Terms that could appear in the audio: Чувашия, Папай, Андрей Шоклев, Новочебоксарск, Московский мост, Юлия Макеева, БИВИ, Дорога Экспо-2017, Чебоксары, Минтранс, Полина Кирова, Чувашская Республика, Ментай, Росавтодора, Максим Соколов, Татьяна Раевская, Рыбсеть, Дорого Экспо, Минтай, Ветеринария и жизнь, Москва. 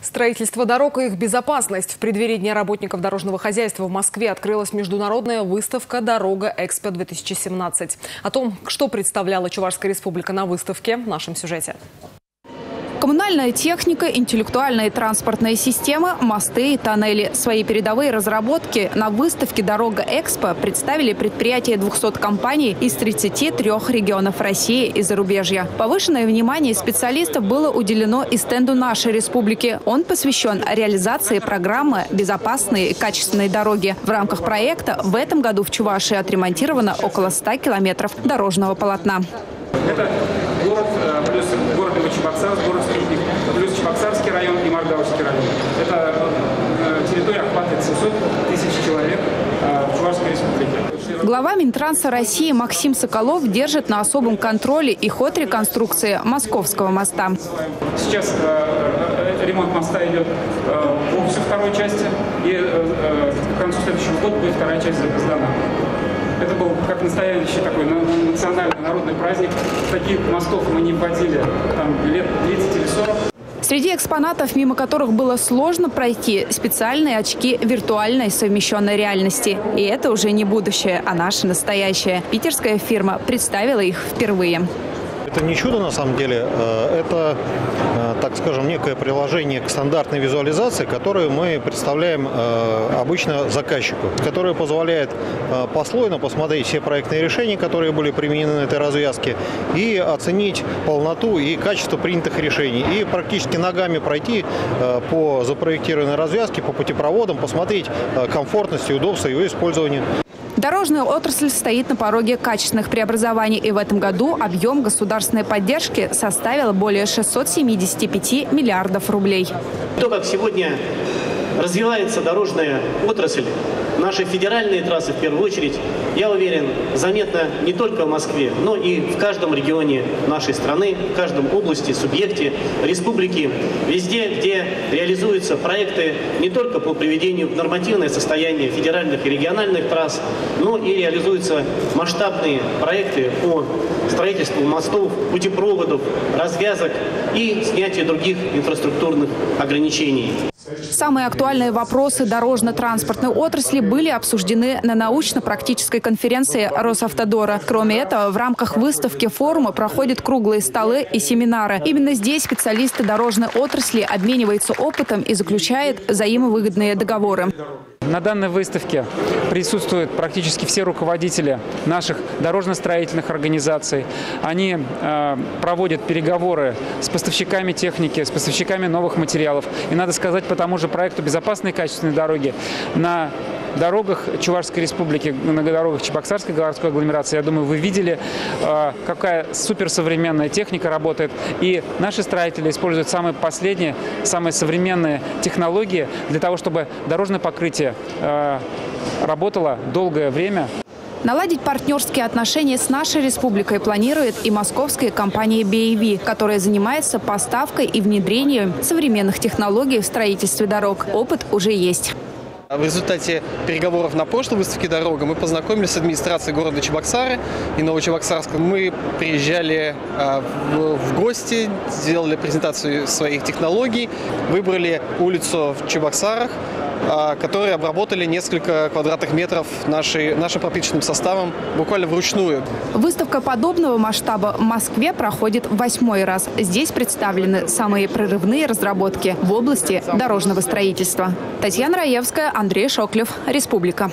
Строительство дорог и их безопасность. В преддверии Дня работников дорожного хозяйства в Москве открылась международная выставка «Дорога Экспо-2017». О том, что представляла Чувашская Республика на выставке, в нашем сюжете. Коммунальная техника, интеллектуальные транспортные системы, мосты и тоннели. Свои передовые разработки на выставке «Дорога Экспо» представили предприятия 200 компаний из 33 регионов России и зарубежья. Повышенное внимание специалистов было уделено и стенду нашей республики. Он посвящен реализации программы «Безопасные и качественные дороги». В рамках проекта в этом году в Чувашии отремонтировано около 100 километров дорожного полотна. Это город, плюс город Новочебоксарск, город Скрипник, плюс Чебоксарский район и Мордовский район. Это территория охватывает 700 тысяч человек в Чувашской республике. Глава Минтранса России Максим Соколов держит на особом контроле и ход реконструкции Московского моста. Сейчас ремонт моста идет в второй части, и к концу следующего года будет вторая часть сдана. Это был как настоящий такой национальный народный праздник. Таких мостов мы не вводили там лет 30 или 40. Среди экспонатов, мимо которых было сложно пройти, специальные очки виртуальной совмещенной реальности. И это уже не будущее, а наше настоящее. Питерская фирма представила их впервые. Это не чудо на самом деле, это, так скажем, некое приложение к стандартной визуализации, которую мы представляем обычно заказчику, которое позволяет послойно посмотреть все проектные решения, которые были применены на этой развязке, и оценить полноту и качество принятых решений, и практически ногами пройти по запроектированной развязке, по путепроводам, посмотреть комфортность и удобство его использования. Дорожная отрасль стоит на пороге качественных преобразований, и в этом году объем государственной поддержки составил более 675 миллиардов рублей. То, как сегодня развивается дорожная отрасль, наши федеральные трассы, в первую очередь, я уверен, заметно не только в Москве, но и в каждом регионе нашей страны, в каждом области, субъекте, республике, везде, где реализуются проекты не только по приведению в нормативное состояние федеральных и региональных трасс, но и реализуются масштабные проекты по строительству мостов, путепроводов, развязок и снятию других инфраструктурных ограничений. Самые актуальные вопросы дорожно-транспортной отрасли были обсуждены на научно-практической конференции Росавтодора. Кроме этого, в рамках выставки форума проходят круглые столы и семинары. Именно здесь специалисты дорожной отрасли обмениваются опытом и заключают взаимовыгодные договоры. На данной выставке присутствуют практически все руководители наших дорожно-строительных организаций. Они проводят переговоры с поставщиками техники, с поставщиками новых материалов. И надо сказать, по тому же проекту «Безопасные и качественные дороги» на дорогах Чувашской Республики, на дорогах Чебоксарской городской агломерации, я думаю, вы видели, какая суперсовременная техника работает. И наши строители используют самые последние, самые современные технологии для того, чтобы дорожное покрытие работало долгое время. Наладить партнерские отношения с нашей республикой планирует и московская компания «БИВИ», которая занимается поставкой и внедрением современных технологий в строительстве дорог. Опыт уже есть. В результате переговоров на прошлой выставке «Дорога» мы познакомились с администрацией города Чебоксары и Новочебоксарска. Мы приезжали в гости, сделали презентацию своих технологий, выбрали улицу в Чебоксарах, которые обработали несколько квадратных метров нашим пропиточным составом буквально вручную. Выставка подобного масштаба в Москве проходит в 8-й раз. Здесь представлены самые прорывные разработки в области дорожного строительства. Татьяна Раевская, Андрей Шоклев, Республика.